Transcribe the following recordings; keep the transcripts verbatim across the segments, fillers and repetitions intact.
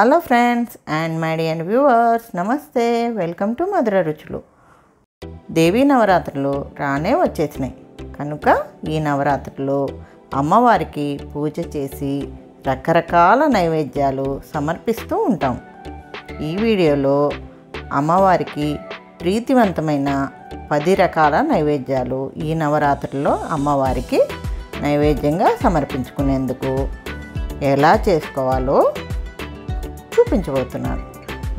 Hello friends and my dear viewers, Namaste, welcome to Madhura Ruchulu. దేవి నవరాత్రులు రానే వచ్చేసినాయి కనుక ఈ నవరాత్రులు అమ్మవారికి పూజ చేసి రకరకాల నైవేద్యాలు సమర్పిస్తూ ఉంటాం. ఈ వీడియోలో అమ్మవారికి ప్రీతివంతమైన పది రకాల నైవేద్యాలు ఈ నవరాత్రుల్లో అమ్మవారికి నైవేద్యంగా సమర్పించుకునేందుకు ఎలా చేసుకోవాలో చూపించబోతున్నాను.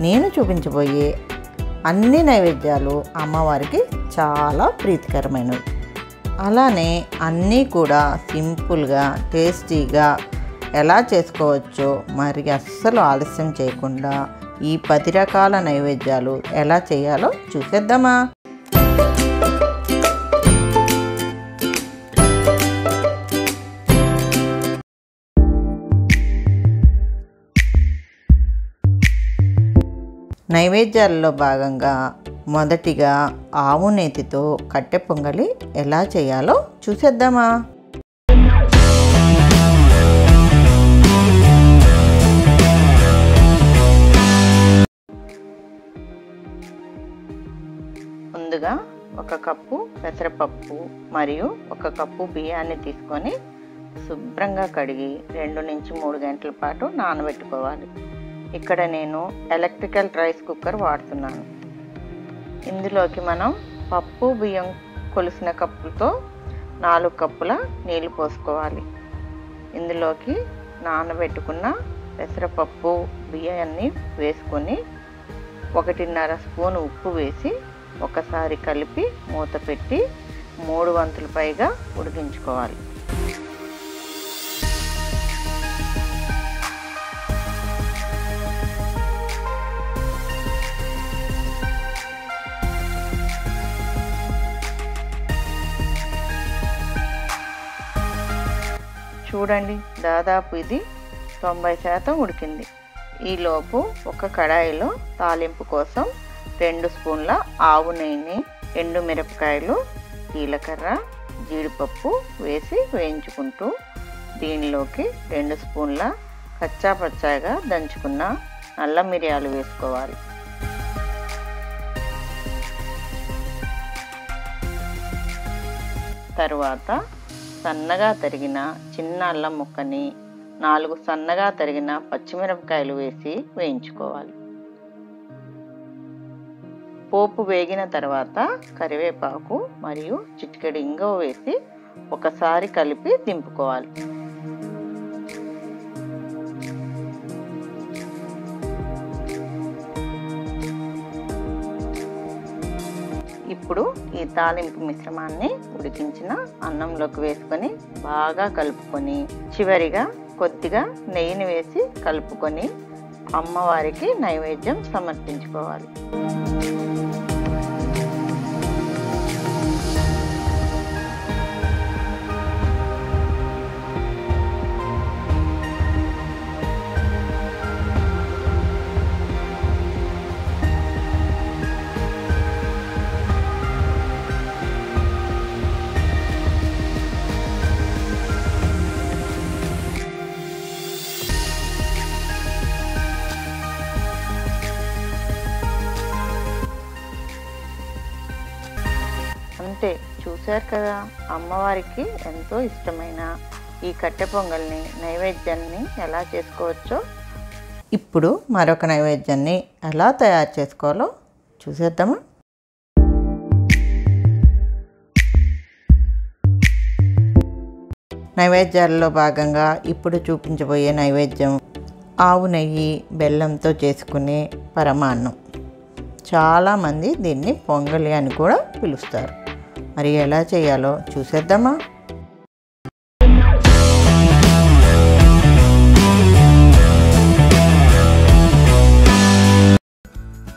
నేను చూపించబోయే అన్ని నైవేద్యాలు అమ్మవారికి చాలా ప్రీతికరమైనవి. అలానే అన్నీ కూడా సింపుల్గా టేస్టీగా ఎలా చేసుకోవచ్చో మరి అస్సలు ఆలస్యం చేయకుండా ఈ పది రకాల నైవేద్యాలు ఎలా చేయాలో చూసేద్దామా. నైవేద్యాలలో భాగంగా మొదటిగా ఆవు నేతితో కట్టె పొంగలి ఎలా చేయాలో చూసేద్దామా. ముందుగా ఒక కప్పు పెసరపప్పు మరియు ఒక కప్పు బియ్యాన్ని తీసుకొని శుభ్రంగా కడిగి రెండు నుంచి మూడు గంటల పాటు నానబెట్టుకోవాలి. ఇక్కడ నేను ఎలక్ట్రికల్ రైస్ కుక్కర్ వాడుతున్నాను. ఇందులోకి మనం పప్పు బియ్యం కొలిసిన కప్పుతో నాలుగు కప్పుల నీళ్లు పోసుకోవాలి. ఇందులోకి నానబెట్టుకున్న పెసరపప్పు బియ్యాన్ని వేసుకొని ఒకటిన్నర స్పూన్ ఉప్పు వేసి ఒకసారి కలిపి మూత పెట్టి మూడు వంతులు పైగా ఉడికించుకోవాలి. చూడండి, దాదాపు ఇది తొంభై శాతం ఉడికింది. ఈలోపు ఒక కడాయిలో తాలింపు కోసం రెండు స్పూన్ల ఆవు నెయ్యిని, ఎండు మిరపకాయలు, జీలకర్ర, జీడిపప్పు వేసి వేయించుకుంటూ దీనిలోకి రెండు స్పూన్ల కచ్చా పచ్చాగా దంచుకున్న నల్ల మిరియాలు వేసుకోవాలి. తరువాత సన్నగా తరిగిన చిన్న అల్లం ముక్కని, నాలుగు సన్నగా తరిగిన పచ్చిమిరపకాయలు వేసి వేయించుకోవాలి. పోపు వేగిన తర్వాత కరివేపాకు మరియు చిటికెడు ఇంగువ వేసి ఒకసారి కలిపి దింపుకోవాలి. ఇప్పుడు ఈ తాలింపు మిశ్రమాన్ని ఉడికించిన అన్నంలోకి వేసుకొని బాగా కలుపుకొని చివరిగా కొద్దిగా నెయ్యిని వేసి కలుపుకొని అమ్మవారికి నైవేద్యం సమర్పించుకోవాలి. అంతే, చూశారు కదా, అమ్మవారికి ఎంతో ఇష్టమైన ఈ కట్టె పొంగల్ని నైవేద్యాన్ని ఎలా చేసుకోవచ్చో ఇప్పుడు మరొక నైవేద్యాన్ని ఎలా తయారు చేసుకోవాలో చూసేద్దామా. నైవేద్యాలలో భాగంగా ఇప్పుడు చూపించబోయే నైవేద్యం ఆవు నెయ్యి బెల్లంతో చేసుకునే పరమాన్నం. చాలామంది దీన్ని పొంగలి అని కూడా పిలుస్తారు. మరి ఎలా చేయాలో చూసేద్దామా.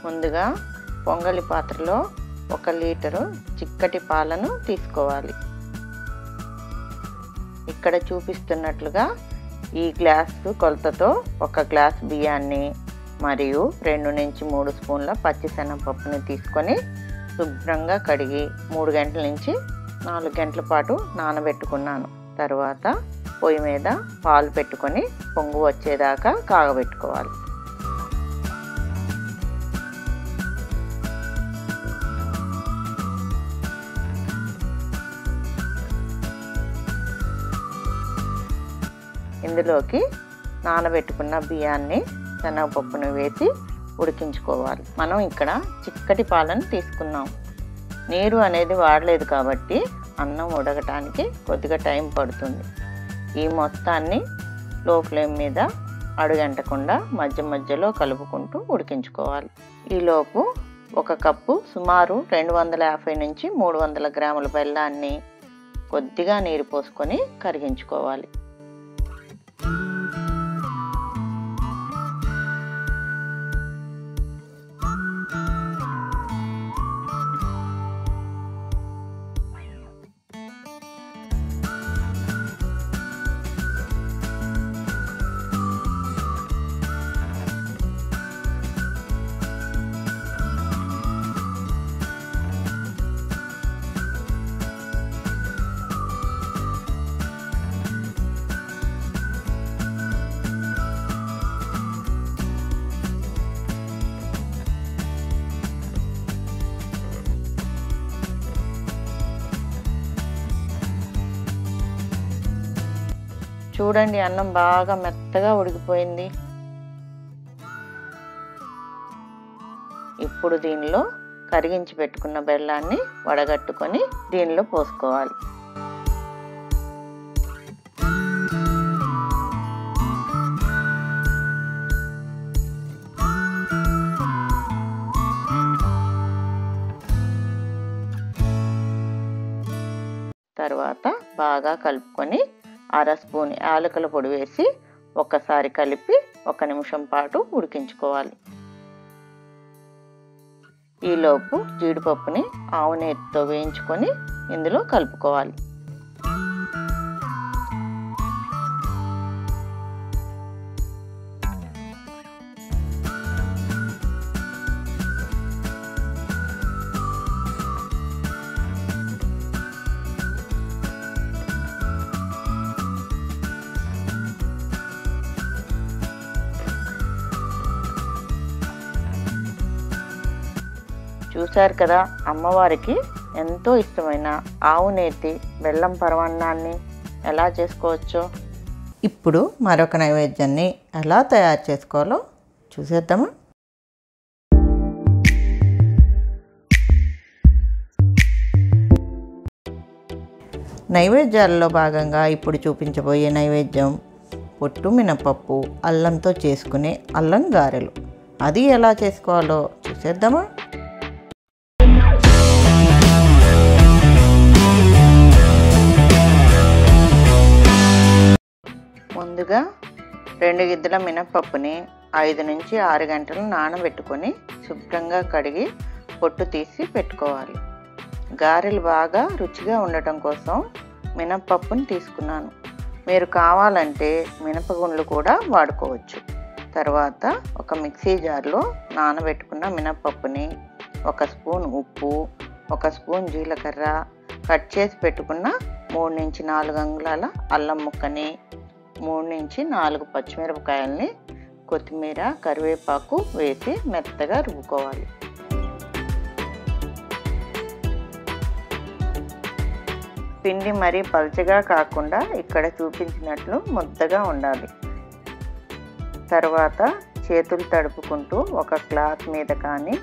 ముందుగా పొంగలి పాత్రలో ఒక లీటరు చిక్కటి పాలను తీసుకోవాలి. ఇక్కడ చూపిస్తున్నట్లుగా ఈ గ్లాసు కొలతతో ఒక గ్లాస్ బియ్యాన్ని మరియు రెండు నుంచి మూడు స్పూన్ల పచ్చిశనగపప్పుని తీసుకొని శుభ్రంగా కడిగి మూడు గంటల నుంచి నాలుగు గంటల పాటు నానబెట్టుకున్నాను. తర్వాత పొయ్యి మీద పాలు పెట్టుకొని పొంగు వచ్చేదాకా కాగబెట్టుకోవాలి. ఇందులోకి నానబెట్టుకున్న బియ్యాన్ని శనగపప్పును వేసి ఉడికించుకోవాలి. మనం ఇక్కడ చిక్కటి పాలను తీసుకున్నాం. నీరు అనేది వాడలేదు కాబట్టి అన్నం ఉడకటానికి కొద్దిగా టైం పడుతుంది. ఈ మొత్తాన్ని లో ఫ్లేమ్ మీద అడుగంటకుండా మధ్య మధ్యలో కలుపుకుంటూ ఉడికించుకోవాలి. ఈలోపు ఒక కప్పు సుమారు రెండు వందల యాభై నుంచి మూడు వందల గ్రాముల బెల్లాన్ని కొద్దిగా నీరు పోసుకొని కరిగించుకోవాలి. చూడండి, అన్నం బాగా మెత్తగా ఉడికిపోయింది. ఇప్పుడు దీనిలో కరిగించి పెట్టుకున్న బెల్లాన్ని వడగట్టుకొని దీనిలో పోసుకోవాలి. తర్వాత బాగా కలుపుకొని అర స్పూన్ యాలకుల పొడి వేసి ఒకసారి కలిపి ఒక నిమిషం పాటు ఉడికించుకోవాలి. ఈలోపు జీడిపప్పుని ఆవు నేతితో వేయించుకొని ఇందులో కలుపుకోవాలి. చూశారు కదా, అమ్మవారికి ఎంతో ఇష్టమైన ఆవు నేతి బెల్లం పరమాన్నాన్ని ఎలా చేసుకోవచ్చో ఇప్పుడు మరొక నైవేద్యాన్ని ఎలా తయారు చేసుకోవాలో చూసేద్దామా. నైవేద్యాలలో భాగంగా ఇప్పుడు చూపించబోయే నైవేద్యం పొట్టు మినపప్పు అల్లంతో చేసుకునే అల్లం గారెలు. అది ఎలా చేసుకోవాలో చూసేద్దామా. ముందుగా రెండు గిద్దల మినపప్పుని ఐదు నుంచి ఆరు గంటలు నానబెట్టుకొని శుభ్రంగా కడిగి పొట్టు తీసి పెట్టుకోవాలి. గారెలు బాగా రుచిగా ఉండటం కోసం మినపప్పుని తీసుకున్నాను. మీరు కావాలంటే మినపగుండ్లు కూడా వాడుకోవచ్చు. తర్వాత ఒక మిక్సీ జార్లో నానబెట్టుకున్న మినపప్పుని ఒక స్పూన్ ఉప్పు, ఒక స్పూన్ జీలకర్ర, కట్ చేసి పెట్టుకున్న మూడు నుంచి నాలుగు అంగుళాల అల్లం ముక్కని, మూడు నుంచి నాలుగు పచ్చిమిరపకాయలని, కొత్తిమీర, కరివేపాకు వేసి మెత్తగా రుబ్బుకోవాలి. పిండి మరీ పల్చగా కాకుండా ఇక్కడ చూపించినట్లు ముద్దగా ఉండాలి. తర్వాత చేతులు తడుపుకుంటూ ఒక క్లాత్ మీద కానీ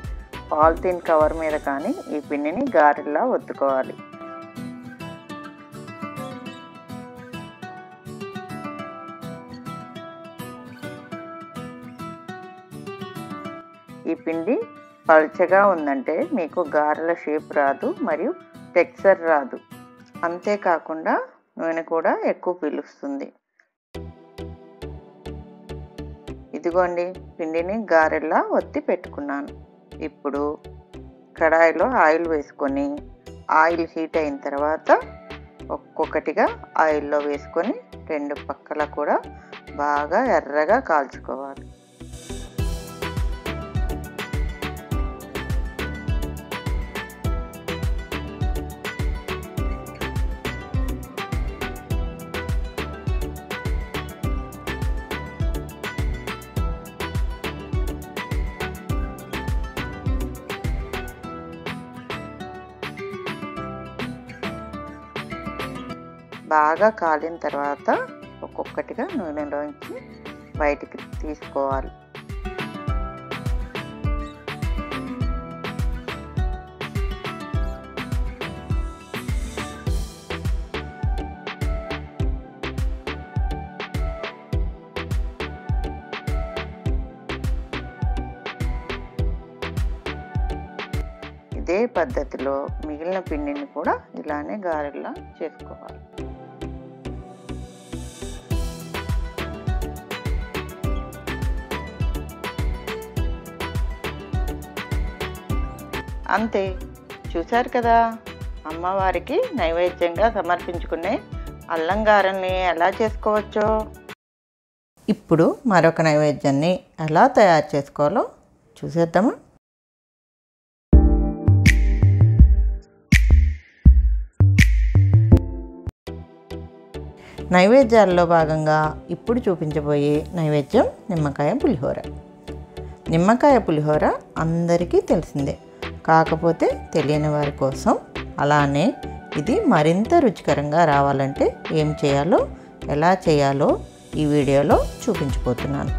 పాలిథిన్ కవర్ మీద కానీ ఈ పిండిని గారెల్లా ఒత్తుకోవాలి. ఈ పిండి పల్చగా ఉందంటే మీకు గారెల షేప్ రాదు, మరియు టెక్స్చర్ రాదు. అంతేకాకుండా నూనె కూడా ఎక్కువ పీలుస్తుంది. ఇదిగోండి, పిండిని గారెల్లా ఒత్తి పెట్టుకున్నాను. ఇప్పుడు కడాయిలో ఆయిల్ వేసుకొని ఆయిల్ హీట్ అయిన తర్వాత ఒక్కొక్కటిగా ఆయిల్లో వేసుకొని రెండు పక్కల కూడా బాగా ఎర్రగా కాల్చుకోవాలి. బాగా కాలిన తర్వాత ఒక ఒక్కొక్కటిగా నూనెలోంచి బయటికి తీసుకోవాలి. ఇదే పద్ధతిలో మిగిలిన పిండిని కూడా ఇలానే గారెల్లా చేసుకోవాలి. అంతే, చూశారు కదా అమ్మవారికి నైవేద్యంగా సమర్పించుకునే అల్లం గారెల్ని ఎలా చేసుకోవచ్చో. ఇప్పుడు మరొక నైవేద్యాన్ని ఎలా తయారు చేసుకోవాలో చూసేద్దామా. నైవేద్యాల్లో భాగంగా ఇప్పుడు చూపించబోయే నైవేద్యం నిమ్మకాయ పులిహోర. నిమ్మకాయ పులిహోర అందరికీ తెలిసిందే, కాకపోతే తెలియని వారి కోసం అలానే ఇది మరింత రుచికరంగా రావాలంటే ఏం చేయాలో ఎలా చేయాలో ఈ వీడియోలో చూపించబోతున్నాను.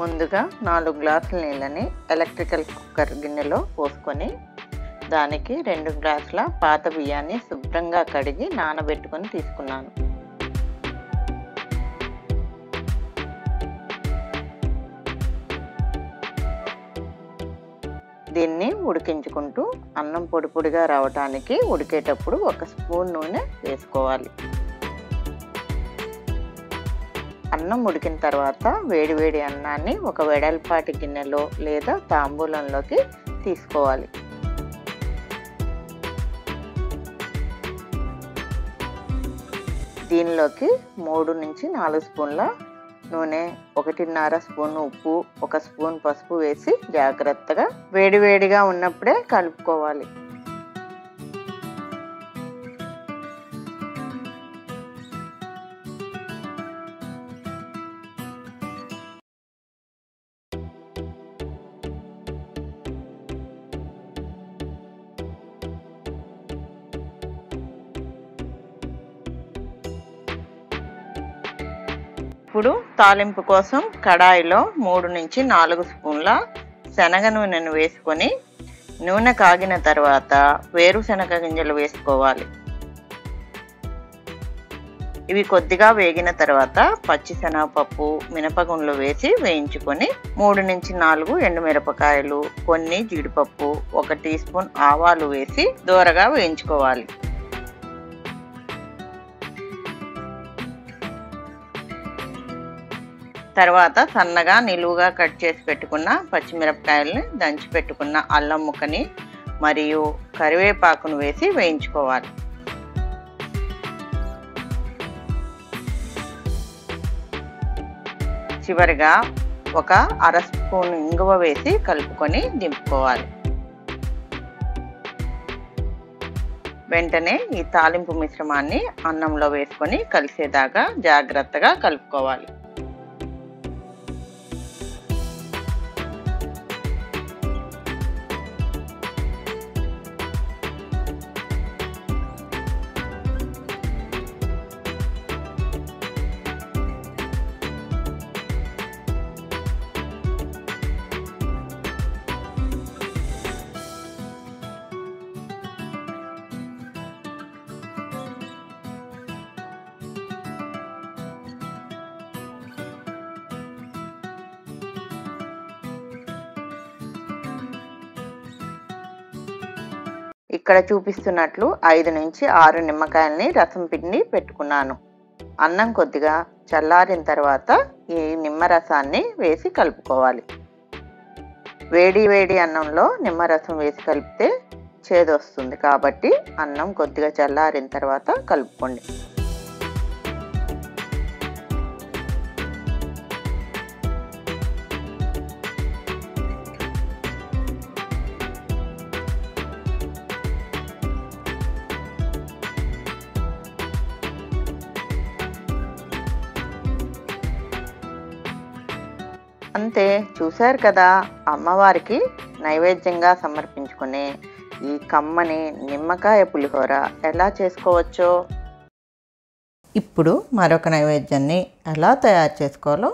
ముందుగా నాలుగు గ్లాసుల నీళ్ళని ఎలక్ట్రికల్ కుక్కర్ గిన్నెలో పోసుకొని దానికి రెండు గ్లాసుల పాత బియ్యాన్ని శుభ్రంగా కడిగి నానబెట్టుకొని తీసుకున్నాను. దీన్ని ఉడికించుకుంటూ అన్నం పొడి పొడిగా రావటానికి ఉడికేటప్పుడు ఒక స్పూన్ నూనె వేసుకోవాలి. అన్నం ఉడికిన తర్వాత వేడివేడి అన్నాన్ని ఒక వెడల్పాటి గిన్నెలో లేదా తాంబూలంలోకి తీసుకోవాలి. దీనిలోకి మూడు నుంచి నాలుగు స్పూన్ల నూనె, ఒకటిన్నర స్పూన్ ఉప్పు, ఒక స్పూన్ పసుపు వేసి జాగ్రత్తగా వేడివేడిగా ఉన్నప్పుడే కలుపుకోవాలి. ఇప్పుడు తాలింపు కోసం కడాయిలో మూడు నుంచి నాలుగు స్పూన్ల శనగ నూనెను వేసుకొని నూనె కాగిన తర్వాత వేరుశనగ గింజలు వేసుకోవాలి. ఇవి కొద్దిగా వేగిన తర్వాత పచ్చిశనగపప్పు, మినపగుండ్లు వేసి వేయించుకొని మూడు నుంచి నాలుగు ఎండుమిరపకాయలు, కొన్ని జీడిపప్పు, ఒక టీ స్పూన్ ఆవాలు వేసి దోరగా వేయించుకోవాలి. తర్వాత సన్నగా నిలువుగా కట్ చేసి పెట్టుకున్న పచ్చిమిరపకాయలని, దంచి పెట్టుకున్న అల్లం ముక్కని మరియు కరివేపాకును వేసి వేయించుకోవాలి. చివరిగా ఒక అర స్పూన్ ఇంగువ వేసి కలుపుకొని దింపుకోవాలి. వెంటనే ఈ తాలింపు మిశ్రమాన్ని అన్నంలో వేసుకొని కలిసేదాకా జాగ్రత్తగా కలుపుకోవాలి. ఇక్కడ చూపిస్తున్నట్లు ఐదు నుంచి ఆరు నిమ్మకాయలని రసం పిండి పెట్టుకున్నాను. అన్నం కొద్దిగా చల్లారిన తర్వాత ఈ నిమ్మరసాన్ని వేసి కలుపుకోవాలి. వేడి వేడి అన్నంలో నిమ్మరసం వేసి కలిపితే చేదు వస్తుంది, కాబట్టి అన్నం కొద్దిగా చల్లారిన తర్వాత కలుపుకోండి. అంతే, చూశారు కదా అమ్మవారికి నైవేద్యంగా సమర్పించుకునే ఈ కమ్మని నిమ్మకాయ పులిహోర ఎలా చేసుకోవచ్చో ఇప్పుడు మరొక నైవేద్యాన్ని ఎలా తయారు చేసుకోవాలో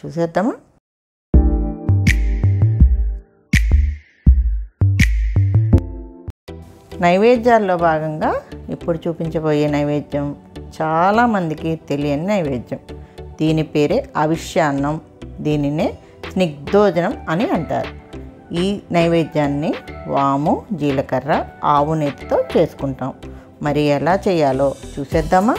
చూసేద్దామా. నైవేద్యాల్లో భాగంగా ఇప్పుడు చూపించబోయే నైవేద్యం చాలామందికి తెలియని నైవేద్యం. దీని పేరే అవిష్యాన్నం, దీనినే స్నిగ్ధోజనం అని అంటారు. ఈ నైవేద్యాన్ని వాము, జీలకర్ర, ఆవు నెయ్యితో చేసుకుంటాం. మరి ఎలా చేయాలో చూసేద్దామా.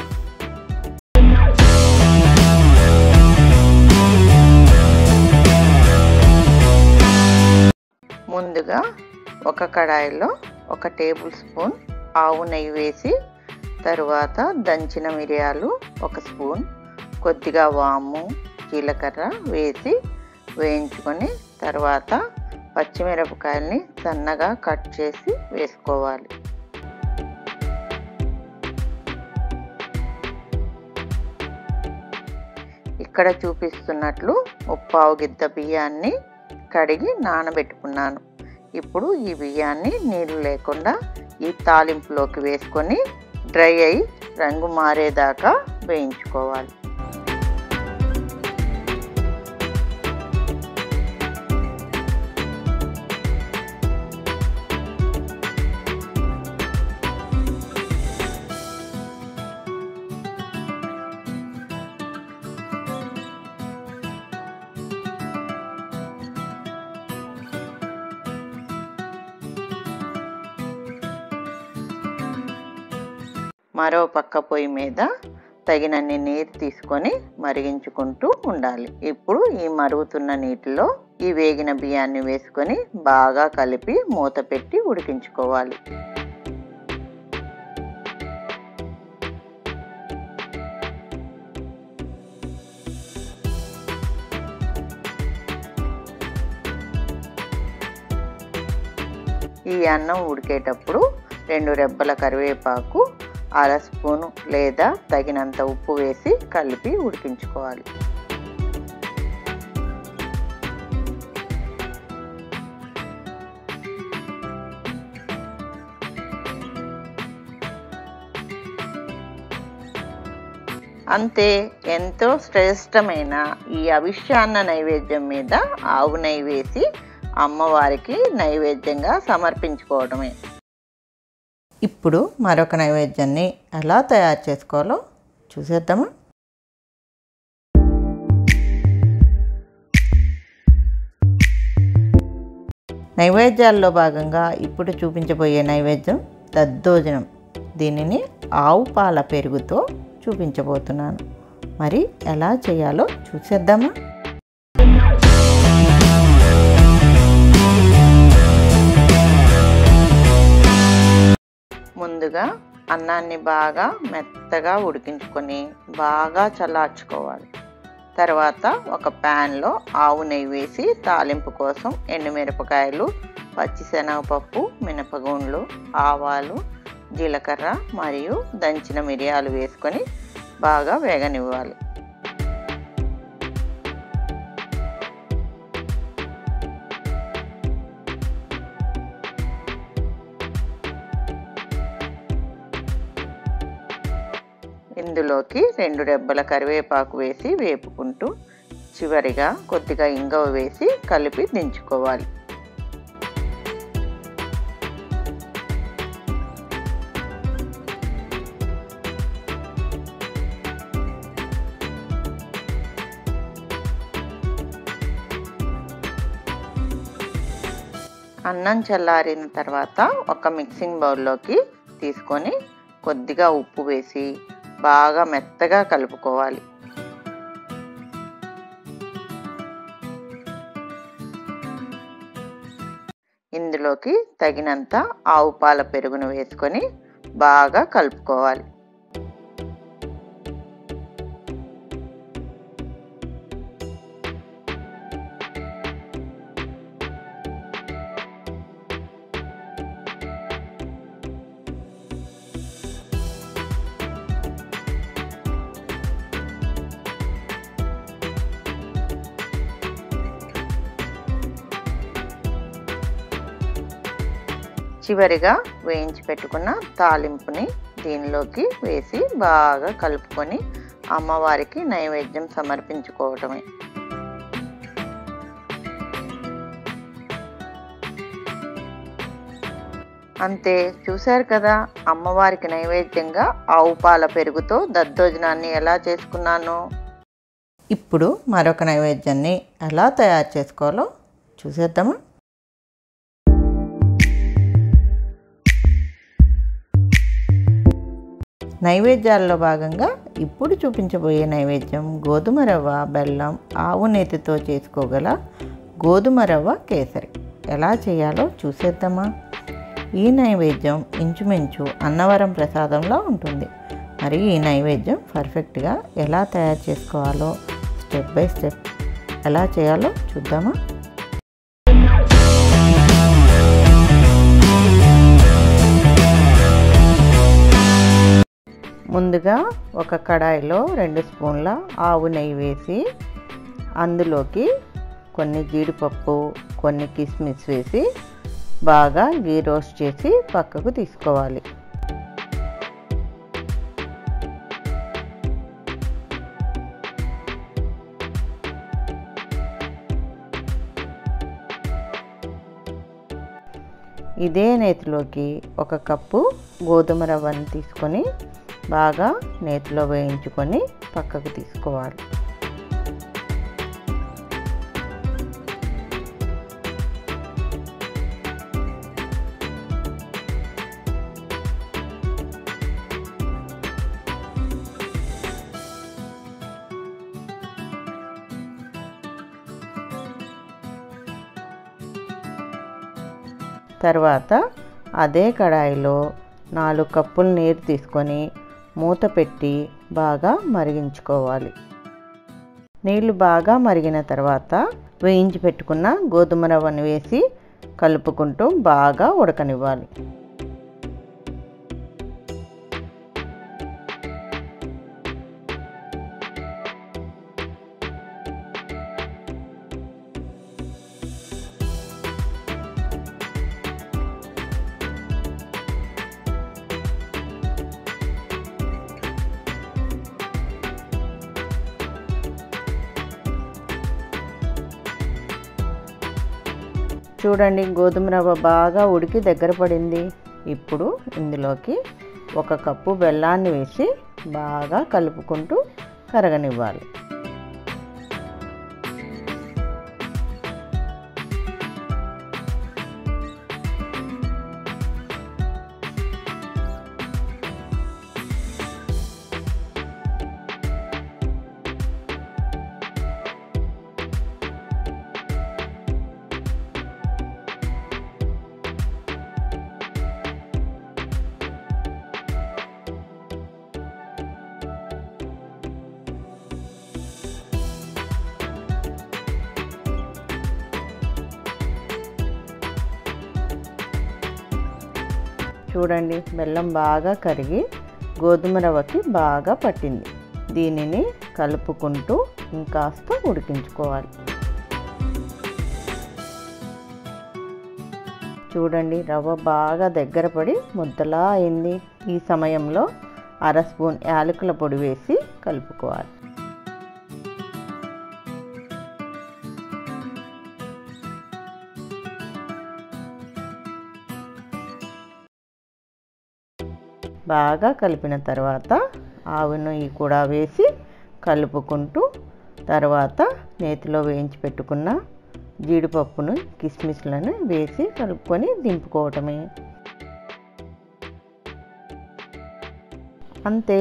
ముందుగా ఒక కడాయిలో ఒక టేబుల్ స్పూన్ ఆవు నెయ్యి వేసి, తరువాత దంచిన మిరియాలు ఒక స్పూన్, కొద్దిగా వాము, జీలకర్ర వేసి వేయించుకొని, తర్వాత పచ్చిమిరపకాయల్ని సన్నగా కట్ చేసి వేసుకోవాలి. ఇక్కడ చూపిస్తున్నట్లు ముప్పావు గిద్ద బియ్యాన్ని కడిగి నానబెట్టుకున్నాను. ఇప్పుడు ఈ బియ్యాన్ని నీళ్ళు లేకుండా ఈ తాలింపులోకి వేసుకొని డ్రై అయి రంగు మారేదాకా వేయించుకోవాలి. మరో పక్క పొయ్యి మీద తగినన్ని నీరు తీసుకొని మరిగించుకుంటూ ఉండాలి. ఇప్పుడు ఈ మరుగుతున్న నీటిలో ఈ వేగిన బియ్యాన్ని వేసుకొని బాగా కలిపి మూత పెట్టి ఉడికించుకోవాలి. ఈ అన్నం ఉడికేటప్పుడు రెండు రెబ్బల కరివేపాకు, అర స్పూను లేదా తగినంత ఉప్పు వేసి కలిపి ఉడికించుకోవాలి. అంతే, ఎంతో శ్రేష్టమైన ఈ అవిష్యాన్న నైవేద్యం మీద ఆవు నెయ్యి వేసి అమ్మవారికి నైవేద్యంగా సమర్పించుకోవడమే. ఇప్పుడు మరొక నైవేద్యాన్ని ఎలా తయారు చేసుకోవాలో చూసేద్దామా. నైవేద్యాల్లో భాగంగా ఇప్పుడు చూపించబోయే నైవేద్యం దద్దోజనం. దీనిని ఆవు పాల పెరుగుతో చూపించబోతున్నాను. మరి ఎలా చేయాలో చూసేద్దామా. ముందుగా అన్నాన్ని బాగా మెత్తగా ఉడికించుకొని బాగా చల్లార్చుకోవాలి. తర్వాత ఒక ప్యాన్లో ఆవు నెయ్యి వేసి తాలింపు కోసం ఎండుమిరపకాయలు, పచ్చిశనగపప్పు, మినపగుండ్లు, ఆవాలు, జీలకర్ర మరియు దంచిన మిరియాలు వేసుకొని బాగా వేగనివ్వాలి. ఇందులోకి రెండు రెబ్బల కరివేపాకు వేసి వేపుకుంటూ చివరిగా కొద్దిగా ఇంగువ వేసి కలిపి దించుకోవాలి. అన్నం చల్లారిన తర్వాత ఒక మిక్సింగ్ బౌల్లోకి తీసుకొని కొద్దిగా ఉప్పు వేసి బాగా మెత్తగా కలుపుకోవాలి. ఇందులోకి తగినంత ఆవు పాల పెరుగును వేసుకొని బాగా కలుపుకోవాలి. చివరిగా వేయించి పెట్టుకున్న తాలింపుని దీనిలోకి వేసి బాగా కలుపుకొని అమ్మవారికి నైవేద్యం సమర్పించుకోవటమే. అంతే, చూశారు కదా అమ్మవారికి నైవేద్యంగా ఆవు పాల పెరుగుతో దద్దోజనాన్ని ఎలా చేసుకున్నానో. ఇప్పుడు మరొక నైవేద్యాన్ని ఎలా తయారు చేసుకోవాలో చూసేద్దామా. నైవేద్యాల్లో భాగంగా ఇప్పుడు చూపించబోయే నైవేద్యం గోధుమ రవ్వ, బెల్లం, ఆవు నేతితో చేసుకోగల గోధుమ రవ్వ కేసరి. ఎలా చేయాలో చూసేద్దామా. ఈ నైవేద్యం ఇంచుమించు అన్నవరం ప్రసాదంలో ఉంటుంది. మరి ఈ నైవేద్యం పర్ఫెక్ట్గా ఎలా తయారు చేసుకోవాలో స్టెప్ బై స్టెప్ ఎలా చేయాలో చూద్దామా. ముందుగా ఒక కడాయిలో రెండు స్పూన్ల ఆవు నెయ్యి వేసి అందులోకి కొన్ని జీడిపప్పు, కొన్ని కిస్మిస్ వేసి బాగా గీ రోస్ట్ చేసి పక్కకు తీసుకోవాలి. ఇదే నేతిలోకి ఒక కప్పు గోధుమ రవ్వను తీసుకొని బాగా నేతిలో వేయించుకొని పక్కకు తీసుకోవాలి. తర్వాత అదే కడాయిలో నాలుగు కప్పుల నీరు తీసుకొని మూత పెట్టి బాగా మరిగించుకోవాలి. నీళ్లు బాగా మరిగిన తర్వాత వేయించి పెట్టుకున్న గోధుమ రవ్వను వేసి కలుపుకుంటూ బాగా ఉడకనివ్వాలి. చూడండి, గోధుమ రవ్వ బాగా ఉడికి దగ్గర పడింది. ఇప్పుడు ఇందులోకి ఒక కప్పు బెల్లాన్ని వేసి బాగా కలుపుకుంటూ కరగనివ్వాలి. చూడండి, బెల్లం బాగా కరిగి గోధుమ రవ్వకి బాగా పట్టింది. దీనిని కలుపుకుంటూ ఇంకాస్త ఉడికించుకోవాలి. చూడండి, రవ్వ బాగా దగ్గర పడి ముద్దలా అయింది. ఈ సమయంలో అర స్పూన్ యాలకుల పొడి వేసి కలుపుకోవాలి. బాగా కలిపిన తర్వాత ఆవు నెయ్యి కూడా వేసి కలుపుకుంటూ తర్వాత నేతిలో వేయించి పెట్టుకున్న జీడిపప్పును, కిస్మిస్లను వేసి కలుపుకొని దింపుకోవటమే. అంతే,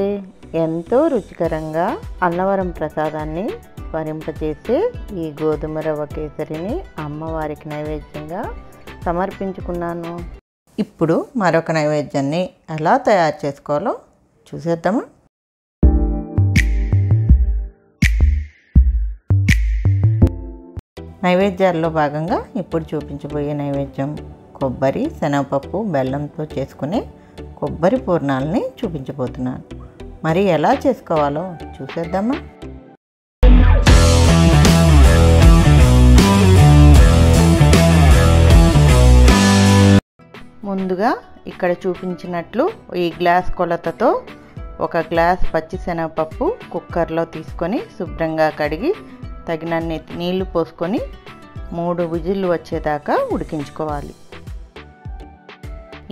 ఎంతో రుచికరంగా అన్నవరం ప్రసాదాన్ని వరింపచేసి ఈ గోధుమ రవ్వ కేసరిని అమ్మవారికి నైవేద్యంగా సమర్పించుకున్నాను. ఇప్పుడు మరొక నైవేద్యాన్ని ఎలా తయారు చేసుకోవాలో చూసేద్దామా. నైవేద్యాల్లో భాగంగా ఇప్పుడు చూపించబోయే నైవేద్యం కొబ్బరి, శనగపప్పు, బెల్లంతో చేసుకునే కొబ్బరి పూర్ణాలని చూపించబోతున్నాను. మరి ఎలా చేసుకోవాలో చూసేద్దామా. ముందుగా ఇక్కడ చూపించినట్లు ఈ గ్లాస్ కొలతతో ఒక గ్లాస్ పచ్చిశనగపప్పు కుక్కర్లో తీసుకొని శుభ్రంగా కడిగి తగినన్ని నీళ్లు పోసుకొని మూడు విజిల్లు వచ్చేదాకా ఉడికించుకోవాలి.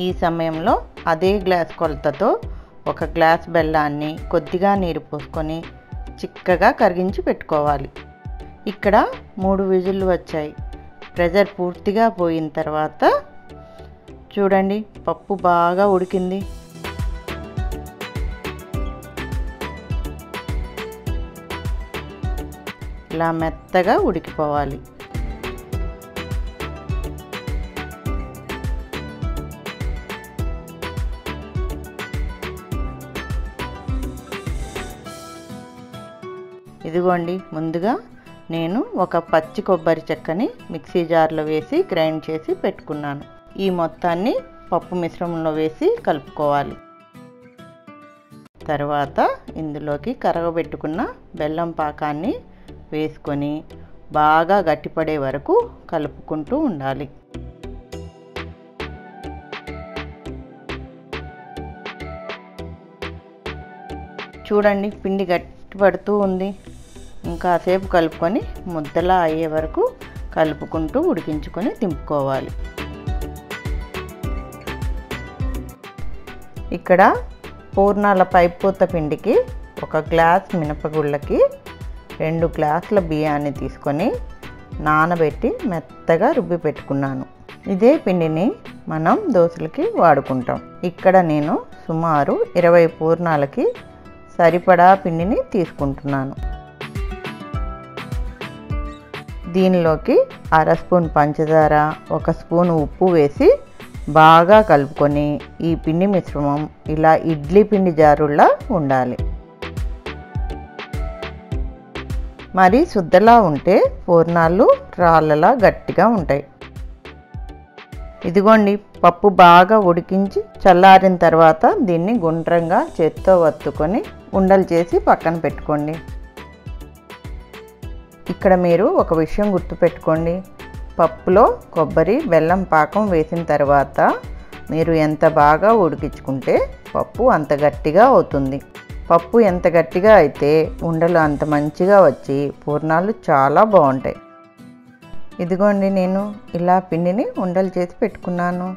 ఈ సమయంలో అదే గ్లాస్ కొలతతో ఒక గ్లాస్ బెల్లాన్ని కొద్దిగా నీరు పోసుకొని చిక్కగా కరిగించి పెట్టుకోవాలి. ఇక్కడ మూడు విజిల్లు వచ్చాయి. ప్రెజర్ పూర్తిగా పోయిన తర్వాత చూడండి పప్పు బాగా ఉడికింది. ఇలా మెత్తగా ఉడికిపోవాలి. ఇదిగోండి ముందుగా నేను ఒక పచ్చి కొబ్బరి చెక్కని మిక్సీ జార్లో వేసి గ్రైండ్ చేసి పెట్టుకున్నాను. ఈ మొత్తాన్ని పప్పు మిశ్రమంలో వేసి కలుపుకోవాలి. తర్వాత ఇందులోకి కరగబెట్టుకున్న బెల్లం పాకాన్ని వేసుకొని బాగా గట్టిపడే వరకు కలుపుకుంటూ ఉండాలి. చూడండి పిండి గట్టిపడుతూ ఉంది. ఇంకా సేపు కలుపుకొని ముద్దలా అయ్యే వరకు కలుపుకుంటూ ఉడికించుకొని దింపుకోవాలి. ఇక్కడ పూర్ణాల పైపూత పిండికి ఒక గ్లాస్ మినపగుళ్ళకి రెండు గ్లాసుల బియ్యాన్ని తీసుకొని నానబెట్టి మెత్తగా రుబ్బి పెట్టుకున్నాను. ఇదే పిండిని మనం దోశలకి వాడుకుంటాం. ఇక్కడ నేను సుమారు ఇరవై పూర్ణాలకి సరిపడా పిండిని తీసుకుంటున్నాను. దీనిలోకి అర స్పూన్ పంచదార ఒక స్పూన్ ఉప్పు వేసి బాగా కలుపుకొని ఈ పిండి మిశ్రమం ఇలా ఇడ్లీ పిండి జారుల్లా ఉండాలి. మరి శుద్ధలా ఉంటే పూర్ణాలు రాళ్ళలా గట్టిగా ఉంటాయి. ఇదిగోండి పప్పు బాగా ఉడికించి చల్లారిన తర్వాత దీన్ని గుండ్రంగా చేత్తో వత్తుకొని ఉండలు చేసి పక్కన పెట్టుకోండి. ఇక్కడ మీరు ఒక విషయం గుర్తుపెట్టుకోండి. పప్పులో కొబ్బరి బెల్లం పాకం వేసిన తర్వాత మీరు ఎంత బాగా ఉడికించుకుంటే పప్పు అంత గట్టిగా అవుతుంది. పప్పు ఎంత గట్టిగా అయితే ఉండలు అంత మంచిగా వచ్చి పూర్ణాలు చాలా బాగుంటాయి. ఇదిగోండి నేను ఇలా పిండిని ఉండలు చేసి పెట్టుకున్నాను.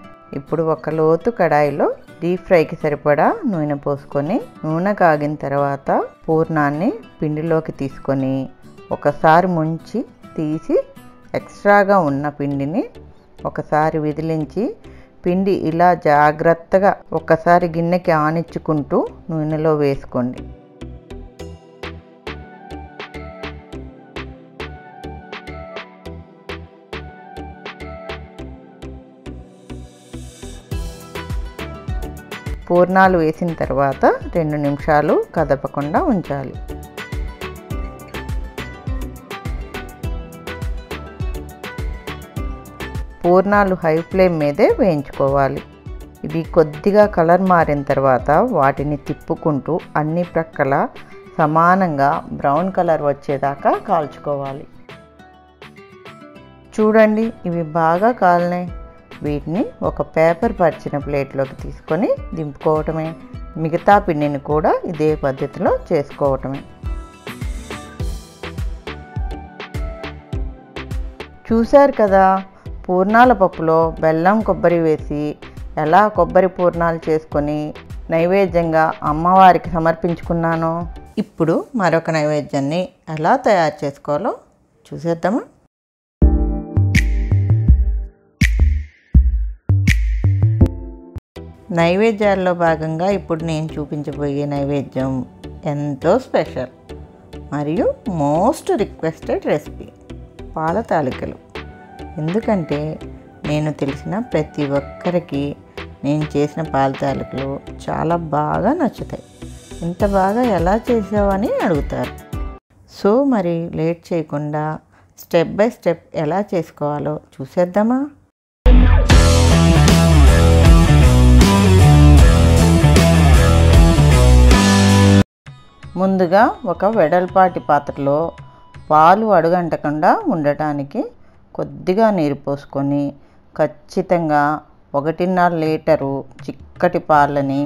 ఇప్పుడు ఒక లోతు కడాయిలో డీప్ ఫ్రైకి సరిపడా నూనె పోసుకొని నూనె కాగిన తర్వాత పూర్ణాన్ని పిండిలోకి తీసుకొని ఒకసారి ముంచి తీసి ఎక్స్ట్రాగా ఉన్న పిండిని ఒకసారి విదిలించి పిండి ఇలా జాగ్రత్తగా ఒకసారి గిన్నెకి ఆనిచ్చుకుంటూ నూనెలో వేసుకోండి. పూర్ణాలు వేసిన తర్వాత రెండు నిమిషాలు కదపకుండా ఉంచాలి. పూర్ణాలు హై ఫ్లేమ్ మీదే వేయించుకోవాలి. ఇవి కొద్దిగా కలర్ మారిన తర్వాత వాటిని తిప్పుకుంటూ అన్ని ప్రక్కల సమానంగా బ్రౌన్ కలర్ వచ్చేదాకా కాల్చుకోవాలి. చూడండి ఇవి బాగా కాలినాయి. వీటిని ఒక పేపర్ పరిచిన ప్లేట్లోకి తీసుకొని దింపుకోవటమే. మిగతా పిండిని కూడా ఇదే పద్ధతిలో చేసుకోవటమే. చూశారు కదా పూర్ణాల పప్పులో బెల్లం కొబ్బరి వేసి ఎలా కొబ్బరి పూర్ణాలు చేసుకొని నైవేద్యంగా అమ్మవారికి సమర్పించుకున్నాను. ఇప్పుడు మరొక నైవేద్యాన్ని ఎలా తయారు చేసుకోవాలో చూసేద్దామా. నైవేద్యాల్లో భాగంగా ఇప్పుడు నేను చూపించబోయే నైవేద్యం ఎంతో స్పెషల్ మరియు మోస్ట్ రిక్వెస్టెడ్ రెసిపీ పాల తాలికలు. ఎందుకంటే నేను తెలిసిన ప్రతి ఒక్కరికి నేను చేసిన పాల తాలికలు చాలా బాగా నచ్చుతాయి. ఇంత బాగా ఎలా చేసావని అడుగుతారు. సో మరి లేట్ చేయకుండా స్టెప్ బై స్టెప్ ఎలా చేసుకోవాలో చూసేద్దామా. ముందుగా ఒక వెడల్పాటి పాత్రలో పాలు అడుగంటకుండా ఉండటానికి కొద్దిగా నీరు పోసుకొని ఖచ్చితంగా ఒకటిన్నర లీటరు చిక్కటి పాలని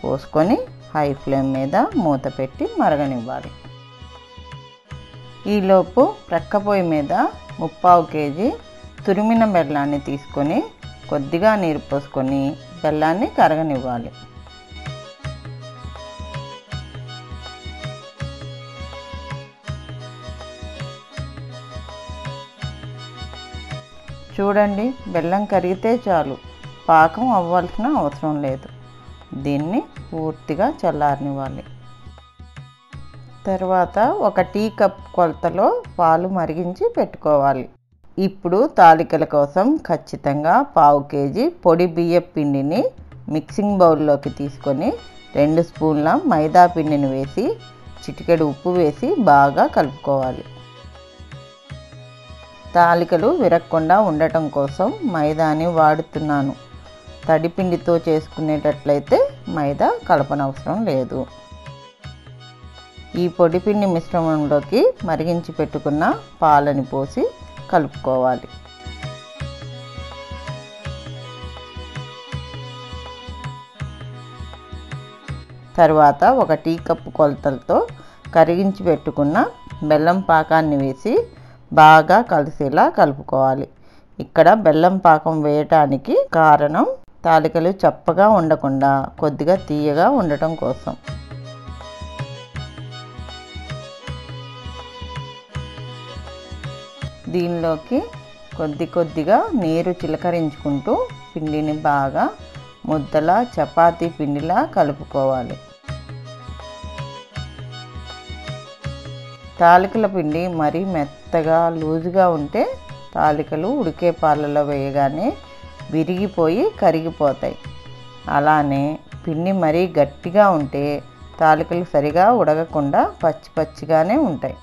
పోసుకొని హై ఫ్లేమ్ మీద మూత పెట్టి మరగనివ్వాలి. ఈలోపు ప్రక్క పొయ్యి మీద ముప్పావు కేజీ తురిమిన బెల్లాన్ని తీసుకొని కొద్దిగా నీరు పోసుకొని బెల్లాన్ని కరగనివ్వాలి. చూడండి, బెల్లం కరిగితే చాలు, పాకం అవ్వాల్సిన అవసరం లేదు. దీన్ని పూర్తిగా చల్లారనివ్వాలి. తర్వాత ఒక టీ కప్ కొలతలో పాలు మరిగించి పెట్టుకోవాలి. ఇప్పుడు తాలికల కోసం ఖచ్చితంగా పావు కేజీ పొడి బియ్యం పిండిని మిక్సింగ్ బౌల్లోకి తీసుకొని రెండు స్పూన్ల మైదా పిండిని వేసి చిటికెడు ఉప్పు వేసి బాగా కలుపుకోవాలి. తాలికలు విరగకుండా ఉండటం కోసం మైదాని వాడుతున్నాను. తడిపిండితో చేసుకునేటట్లయితే మైదా కలపనవసరం లేదు. ఈ పొడిపిండి మిశ్రమంలోకి మరిగించి పెట్టుకున్న పాలని పోసి కలుపుకోవాలి. తర్వాత ఒక టీ కప్పు కొలతలతో కరిగించి పెట్టుకున్న బెల్లం పాకాన్ని వేసి బాగా కలిసేలా కలుపుకోవాలి. ఇక్కడ బెల్లం పాకం వేయటానికి కారణం తాలికలు చప్పగా ఉండకుండా కొద్దిగా తీయగా ఉండటం కోసం. దీనిలోకి కొద్ది కొద్దిగా నీరు చిలకరించుకుంటూ పిండిని బాగా ముద్దలా చపాతీ పిండిలా కలుపుకోవాలి. తాలికల పిండి మరీ మెత్తగా లూజుగా ఉంటే తాలికలు ఉడికే పాలలో వేయగానే విరిగిపోయి కరిగిపోతాయి. అలానే పిండి మరీ గట్టిగా ఉంటే తాలికలు సరిగా ఉడకకుండా పచ్చి పచ్చిగానే ఉంటాయి.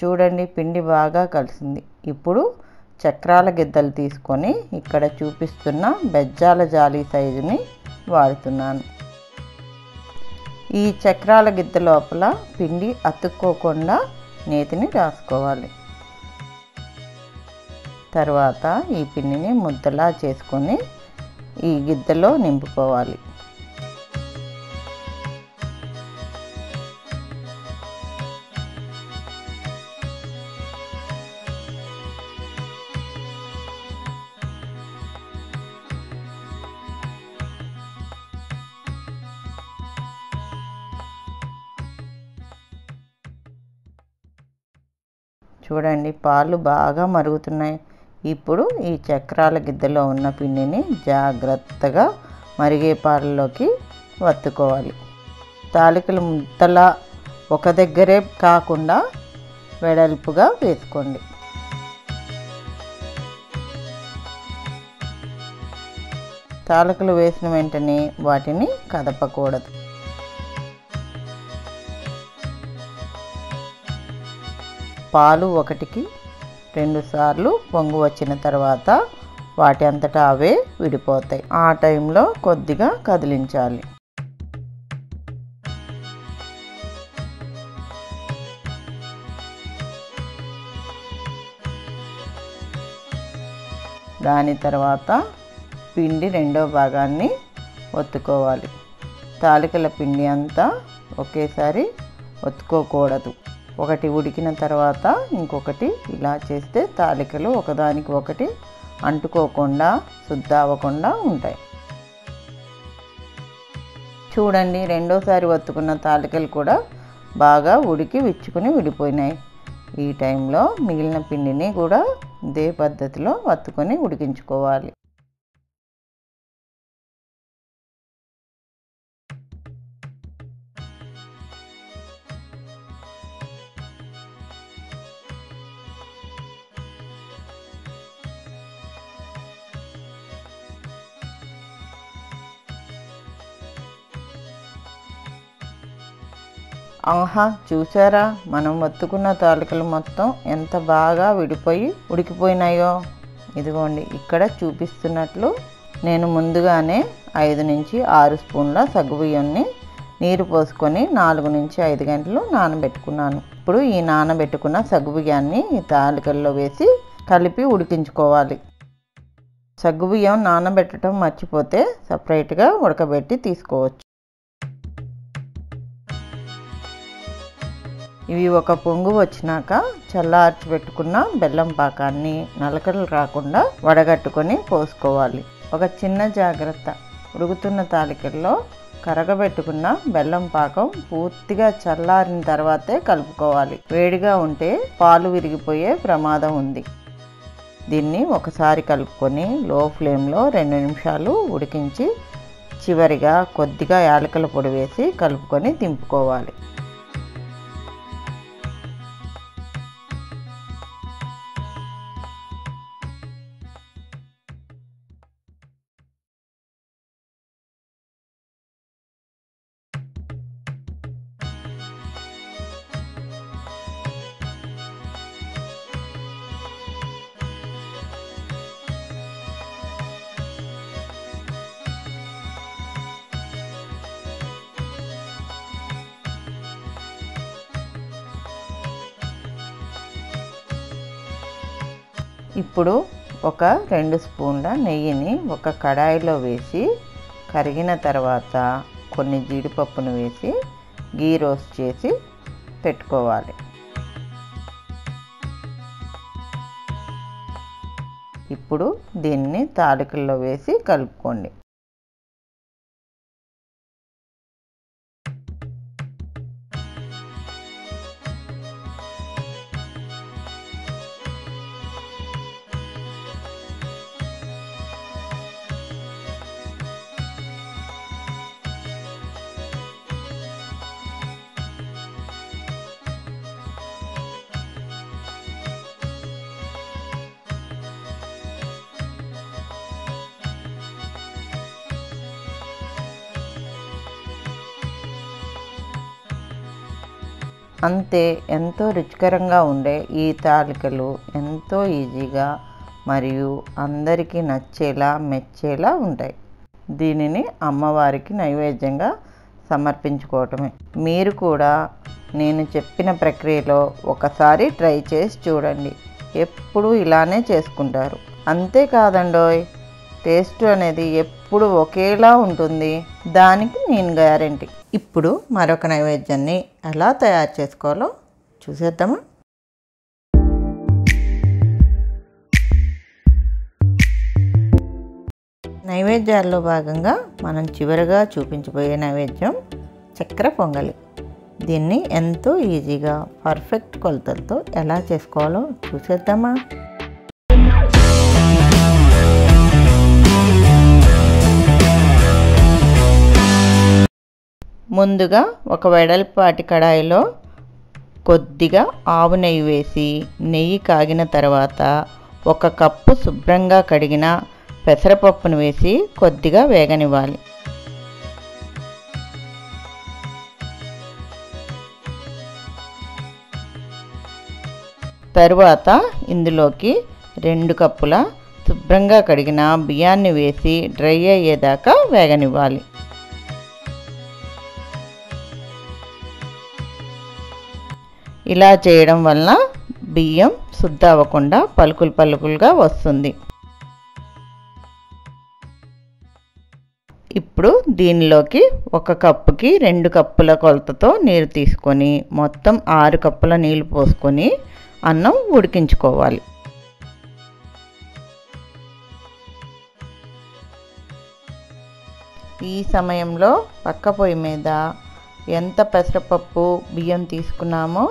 చూడండి, పిండి బాగా కలిసింది. ఇప్పుడు చక్రాల గిద్దలు తీసుకొని ఇక్కడ చూపిస్తున్న బెజ్జాల జాలి సైజుని వాడుతున్నాను. ఈ చక్రాల గిద్ద లోపల పిండి అతుక్కోకుండా నేతిని రాసుకోవాలి. తర్వాత ఈ పిండిని ముద్దలా చేసుకొని ఈ గిద్దలో నింపుకోవాలి. చూడండి, పాలు బాగా మరుగుతున్నాయి. ఇప్పుడు ఈ చక్రాల గిద్దలో ఉన్న పిండిని జాగ్రత్తగా మరిగే పాలలోకి వత్తుకోవాలి. తాలికలు ముద్దలా ఒక దగ్గరే కాకుండా వెడల్పుగా వేసుకోండి. తాలికలు వేసిన వెంటనే వాటిని కదపకూడదు. పాలు ఒకటికి రెండు సార్లు పొంగు వచ్చిన తర్వాత వాటి అంతటా అవే విడిపోతాయి. ఆ టైంలో కొద్దిగా కదిలించాలి. దాని తర్వాత పిండి రెండో భాగాన్ని ఒత్తుకోవాలి. తాలికల పిండి అంతా ఒకేసారి ఒత్తుకోకూడదు. ఒకటి ఉడికిన తర్వాత ఇంకొకటి ఇలా చేస్తే తాలికలు ఒకదానికి ఒకటి అంటుకోకుండా శుద్ధ అవ్వకుండా ఉంటాయి. చూడండి, రెండోసారి వత్తుకున్న తాలికలు కూడా బాగా ఉడికి విచ్చుకుని విడిపోయినాయి. ఈ టైంలో మిగిలిన పిండిని కూడా ఇదే పద్ధతిలో వత్తుకొని ఉడికించుకోవాలి. ఆహా, చూసారా, మనం వత్తుకున్న తాలికలు మొత్తం ఎంత బాగా విడిపోయి ఉడికిపోయినాయో. ఇదిగోండి, ఇక్కడ చూపిస్తున్నట్లు నేను ముందుగానే ఐదు నుంచి ఆరు స్పూన్ల సగ్గుబియ్యాన్ని నీరు పోసుకొని నాలుగు నుంచి ఐదు గంటలు నానబెట్టుకున్నాను. ఇప్పుడు ఈ నానబెట్టుకున్న సగ్గు బియ్యాన్ని తాలికల్లో వేసి కలిపి ఉడికించుకోవాలి. సగ్గు బియ్యం నానబెట్టడం మర్చిపోతే సపరేట్గా ఉడకబెట్టి తీసుకోవచ్చు. ఇవి ఒక పొంగు వచ్చినాక చల్లార్చి పెట్టుకున్న బెల్లం పాకాన్ని నలకలు రాకుండా వడగట్టుకొని పోసుకోవాలి. ఒక చిన్న జాగ్రత్త, ఉడుకుతున్న తాలికల్లో కరగబెట్టుకున్న బెల్లం పాకం పూర్తిగా చల్లారిన తర్వాతే కలుపుకోవాలి. వేడిగా ఉంటే పాలు విరిగిపోయే ప్రమాదం ఉంది. దీన్ని ఒకసారి కలుపుకొని లో ఫ్లేమ్లో రెండు నిమిషాలు ఉడికించి చివరిగా కొద్దిగా యాలకుల పొడి వేసి కలుపుకొని దింపుకోవాలి. ఇప్పుడు ఒక రెండు స్పూన్ల నెయ్యిని ఒక కడాయిలో వేసి కరిగిన తర్వాత కొన్ని జీడిపప్పును వేసి గీ రోస్ట్ చేసి పెట్టుకోవాలి. ఇప్పుడు దీన్ని తాలికల్లో వేసి కలుపుకోండి. అంతే, ఎంతో రుచికరంగా ఉండే ఈ తాలికలు ఎంతో ఈజీగా మరియు అందరికీ నచ్చేలా మెచ్చేలా ఉంటాయి. దీనిని అమ్మవారికి నైవేద్యంగా సమర్పించుకోవటమే. మీరు కూడా నేను చెప్పిన ప్రక్రియలో ఒకసారి ట్రై చేసి చూడండి. ఎప్పుడు ఇలానే చేసుకుంటారు. అంతేకాదండోయ్, టేస్ట్ అనేది ఎప్పుడు ఒకేలా ఉంటుంది, దానికి నేను గ్యారెంటీ. ఇప్పుడు మరొక నైవేద్యాన్ని ఎలా తయారు చేసుకోవాలో చూసేద్దామా? నైవేద్యాల్లో భాగంగా మనం చివరిగా చూపించబోయే నైవేద్యం చక్కెర పొంగలి. దీన్ని ఎంతో ఈజీగా పర్ఫెక్ట్ కొలతలతో ఎలా చేసుకోవాలో చూసేద్దామా? ముందుగా ఒక వెడల్పాటి కడాయిలో కొద్దిగా ఆవు నెయ్యి వేసి, నెయ్యి కాగిన తర్వాత ఒక కప్పు శుభ్రంగా కడిగిన పెసరపప్పును వేసి కొద్దిగా వేగనివ్వాలి. తరువాత ఇందులోకి రెండు కప్పుల శుభ్రంగా కడిగిన బియ్యాన్ని వేసి డ్రై అయ్యేదాకా వేగనివ్వాలి. ఇలా చేయడం వల్ల బియ్యం శుద్ధ అవ్వకుండా పలుకులు పలుకులుగా వస్తుంది. ఇప్పుడు దీనిలోకి ఒక కప్పుకి రెండు కప్పుల కొలతతో నీరు తీసుకొని మొత్తం ఆరు కప్పుల నీళ్లు పోసుకొని అన్నం ఉడికించుకోవాలి. ఈ సమయంలో పక్క పొయ్యి మీద ఎంత పెసరపప్పు బియ్యం తీసుకున్నామో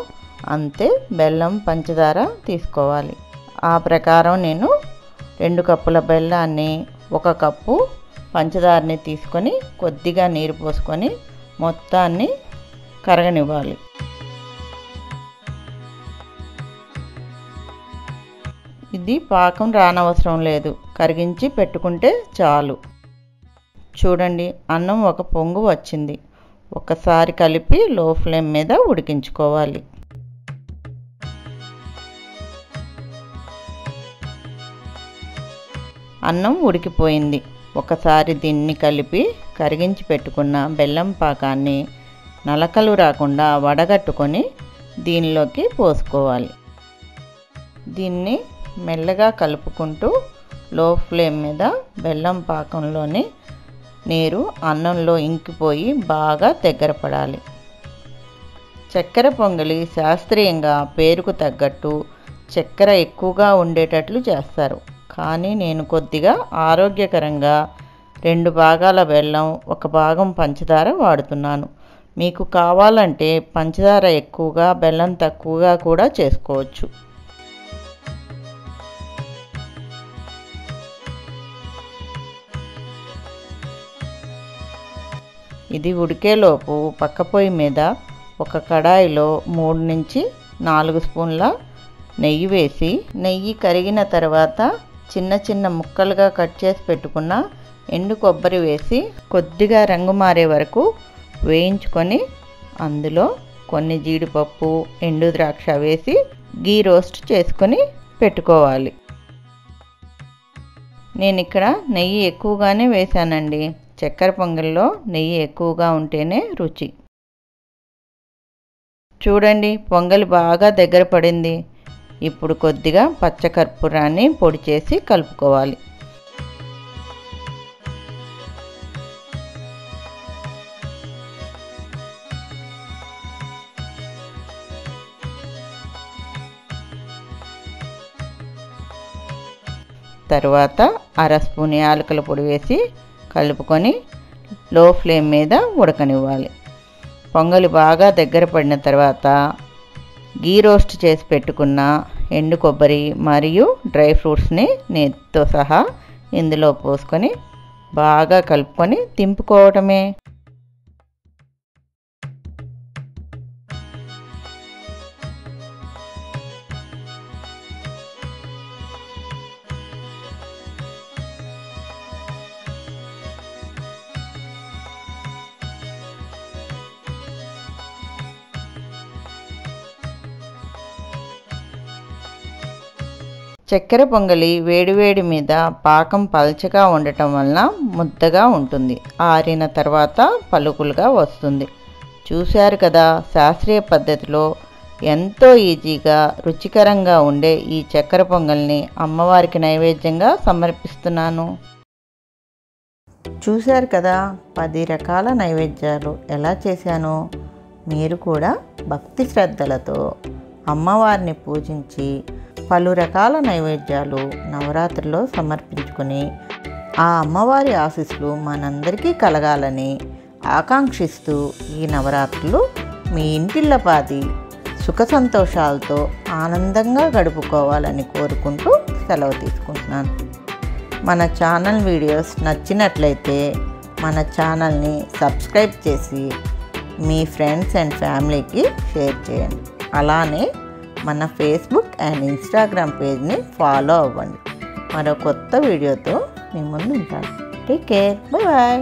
అంతే బెల్లం పంచదార తీసుకోవాలి. ఆ ప్రకారం నేను రెండు కప్పుల బెల్లాన్ని ఒక కప్పు పంచదారని తీసుకొని కొద్దిగా నీరు పోసుకొని మొత్తాన్ని కరగనివ్వాలి. ఇది పాకం రానవసరం లేదు, కరిగించి పెట్టుకుంటే చాలు. చూడండి, అన్నం ఒక పొంగు వచ్చింది. ఒకసారి కలిపి లో ఫ్లేమ్ మీద ఉడికించుకోవాలి. అన్నం ఉడికిపోయింది. ఒకసారి దీన్ని కలిపి కరిగించి పెట్టుకున్న బెల్లం పాకాన్ని నలకలు రాకుండా వడగట్టుకొని దీనిలోకి పోసుకోవాలి. దీన్ని మెల్లగా కలుపుకుంటూ లో ఫ్లేమ్ మీద బెల్లం పాకంలోని నీరు అన్నంలో ఇంకిపోయి బాగా దగ్గర పడాలి. చక్కెర పొంగలి శాస్త్రీయంగా పేరుకు తగ్గట్టు చక్కెర ఎక్కువగా ఉండేటట్లు చేస్తారు, కానీ నేను కొద్దిగా ఆరోగ్యకరంగా రెండు భాగాల బెల్లం ఒక భాగం పంచదార వాడుతున్నాను. మీకు కావాలంటే పంచదార ఎక్కువగా బెల్లం తక్కువగా కూడా చేసుకోవచ్చు. ఇది ఉడికేలోపు పక్క పొయ్యి మీద ఒక కడాయిలో మూడు నుంచి నాలుగు స్పూన్ల నెయ్యి వేసి, నెయ్యి కరిగిన తర్వాత చిన్న చిన్న ముక్కలుగా కట్ చేసి పెట్టుకున్న ఎండు కొబ్బరి వేసి కొద్దిగా రంగు మారే వరకు వేయించుకొని అందులో కొన్ని జీడిపప్పు, ఎండు ద్రాక్ష వేసి గీ రోస్ట్ చేసుకొని పెట్టుకోవాలి. నేను ఇక్కడ నెయ్యి ఎక్కువగానే వేసానండి, చక్కెర పొంగల్లో నెయ్యి ఎక్కువగా ఉంటేనే రుచి. చూడండి పొంగలి బాగా దగ్గర పడింది. ఇప్పుడు కొద్దిగా పచ్చకర్పూరాన్ని పొడి చేసి కలుపుకోవాలి. తర్వాత అర స్పూన్ యాలకుల పొడి వేసి కలుపుకొని లో ఫ్లేమ్ మీద ఉడకనివ్వాలి. పొంగలి బాగా దగ్గర పడిన తర్వాత గీ రోస్ట్ చేసి పెట్టుకున్న ఎండు కొబ్బరి మరియు డ్రై ఫ్రూట్స్ని నేతితో సహా ఇందులో పోసుకొని బాగా కలుపుకొని దింపుకోవటమే. చక్కెర పొంగలి వేడివేడి మీద పాకం పలచగా ఉండటం వలన ముద్దగా ఉంటుంది, ఆరిన తర్వాత పలుకులుగా వస్తుంది. చూశారు కదా, శాస్త్రీయ పద్ధతిలో ఎంతో ఈజీగా రుచికరంగా ఉండే ఈ చక్కెర పొంగల్ని అమ్మవారికి నైవేద్యంగా సమర్పిస్తున్నాను. చూశారు కదా పది రకాల నైవేద్యాలు ఎలా చేశానో. మీరు కూడా భక్తి శ్రద్ధలతో అమ్మవారిని పూజించి పలు రకాల నైవేద్యాలు నవరాత్రిలో సమర్పించుకుని ఆ అమ్మవారి ఆశీస్సులు మనందరికీ కలగాలని ఆకాంక్షిస్తూ ఈ నవరాత్రులు మీ ఇంటిల్లపాది సుఖ సంతోషాలతో ఆనందంగా గడుపుకోవాలని కోరుకుంటూ సెలవు తీసుకుంటున్నాను. మన ఛానల్ వీడియోస్ నచ్చినట్లయితే మన ఛానల్ని సబ్స్క్రైబ్ చేసి మీ ఫ్రెండ్స్ అండ్ ఫ్యామిలీకి షేర్ చేయండి. అలానే మన ఫేస్బుక్ అండ్ ఇన్స్టాగ్రామ్ పేజ్ని ఫాలో అవ్వండి. మరో కొత్త వీడియోతో మీ ముందు ఉంటాను. Take care, bye bye.